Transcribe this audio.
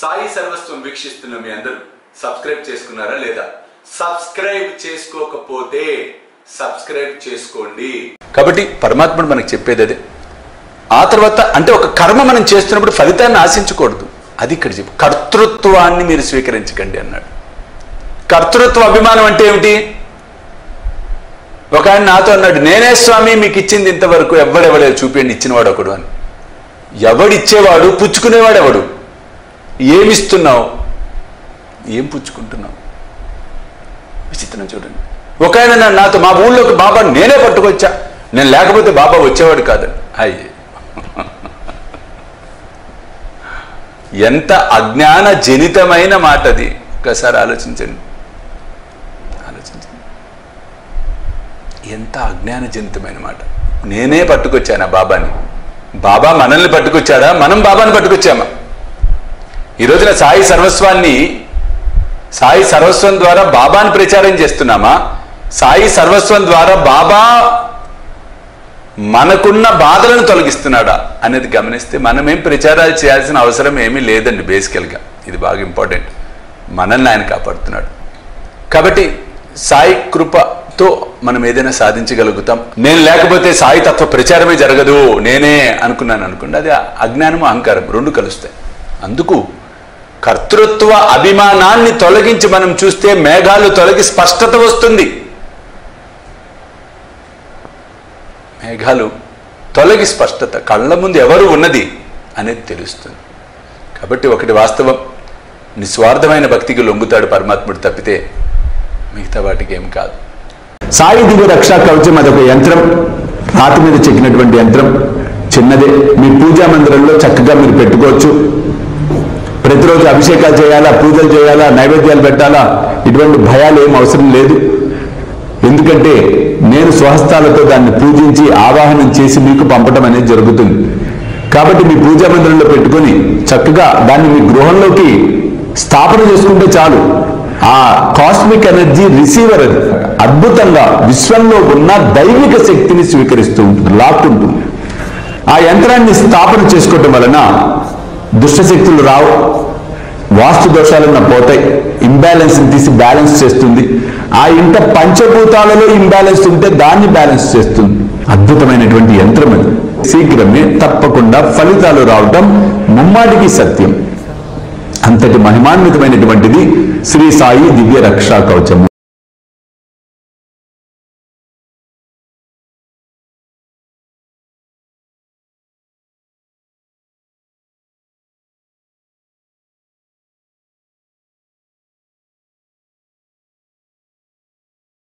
साई सर्वस्वं वीक्षिस्तुन्न मी अंदरू सब्सक्राइब चेसुकुन्नारा लेदा सब्सक्राइब चेसुकोकपोते सब्सक्राइब चेसुकोंडी कबट्टी परमात्मनु मनकु चेप्पेदि अदे आ तर्वात अंटे ओक कर्म मनं चेस्तुन्नप्पुडु फलितान्नि आशिंचकूडदु अदि इक्कड चेप्पु कर्तृत्वान्नि मीरु स्वीकरिंचकंडि अन्नाडु कर्तृत्व अभिमानं अंटे एंटी ఒక ఆయన నాతో అన్నాడు నేనే స్వామి మీకు ఇచ్చింది ఇంతవరకు ఎవ్వడెవడే చూపిండి ఇచ్చినవాడు ఒకడు అని ఎవడిచ్చేవాడు పుచ్చుకునేవాడు ఎవడు ఏమిస్తున్నావు ఏం పుచ్చుకుంటున్నావు విచిత్రం చూడండి ఒక ఆయన నాతో మా ఊళ్ళోకి బాబా నేనే పట్టుకొచ్చా నేను లేకపోతే బాబా వచ్చేవాడు కాదని అయ్యే ఎంత అజ్ఞాన జనితమైన మాట అది ఒకసారి ఆలోచించండి ఎంత అజ్ఞాన జనితమైన మాట నేనే పట్టుకొచ్చానా బాబాని బాబా మనల్ని పట్టుకొచ్చాడా మనం బాబాని పట్టుకొచ్చామా ఈ రోజున సాయి సర్వస్వం ద్వారా బాబాని ప్రచారం చేస్తున్నామా సాయి సర్వస్వం ద్వారా బాబా మనకున్న బాధలను తొలగిస్తున్నాడా అనేది గమనిస్తే మనం ఏం ప్రచారాలు చేయాల్సిన అవసరం ఏమీ లేదండి బేసికల్గా ఇది బాగా ఇంపార్టెంట్ మనల్ని ఆయన కాపాడుతున్నాడు కాబట్టి సాయి కృపతో మనం ఏదైనా సాధించగలుగుతాం నేను లేకపోతే సాయి తత్వ ప్రచారమే జరగదు నేనే అనుకోండి అది అజ్ఞానము అహంకారం రెండు కలుస్తాయి అందుకు కర్తృత్వ అభిమానాన్ని తొలగించి మనం చూస్తే మేఘాలు తొలగి స్పష్టత వస్తుంది మేఘాలు తొలగి స్పష్టత కళ్ళ ముందు ఎవరు ఉన్నది అనేది తెలుస్తుంది కాబట్టి ఒకటి వాస్తవం నిస్వార్థమైన భక్తికి లొంగుతాడు పరమాత్ముడు తప్పితే మిగతా వాటికి ఏం కాదు సాయి దివ్య రక్షా కవచం అదొక యంత్రం రాతి మీద చెక్కినటువంటి యంత్రం చిన్నదే మీ పూజా మందిరంలో చక్కగా మీరు పెట్టుకోవచ్చు ప్రతిరోజు అభిషేకాలు చేయాలా పూజలు చేయాలా నైవేద్యాలు పెట్టాలా ఇటువంటి భయాలు ఏం అవసరం లేదు ఎందుకంటే నేను స్వహస్తాలతో దాన్ని పూజించి ఆవాహనం చేసి మీకు పంపడం అనేది జరుగుతుంది కాబట్టి మీ పూజా మందిరంలో పెట్టుకొని చక్కగా దాన్ని మీ గృహంలోకి స్థాపన చేసుకుంటే చాలు ఆ కాస్మిక్ ఎనర్జీ రిసీవర్ అది అద్భుతంగా విశ్వంలో ఉన్న దైవిక శక్తిని స్వీకరిస్తూ ఉంటుంది లాక్కుంటుంది ఆ యంత్రాన్ని స్థాపన చేసుకోవడం వలన దుష్టశక్తులు రావు వాస్తు దోషాలన్న పోతాయి ఇంబ్యాలెన్స్ని తీసి బ్యాలెన్స్ చేస్తుంది ఆ ఇంట పంచభూతాలలో ఇంబ్యాలెన్స్ ఉంటే దాన్ని బ్యాలెన్స్ చేస్తుంది అద్భుతమైనటువంటి యంత్రం అది శీఘ్రమే తప్పకుండా ఫలితాలు రావడం ముమ్మాటికి సత్యం అంతటి మహిమాన్వితమైనటువంటిది శ్రీ సాయి దివ్య రక్షా కవచము.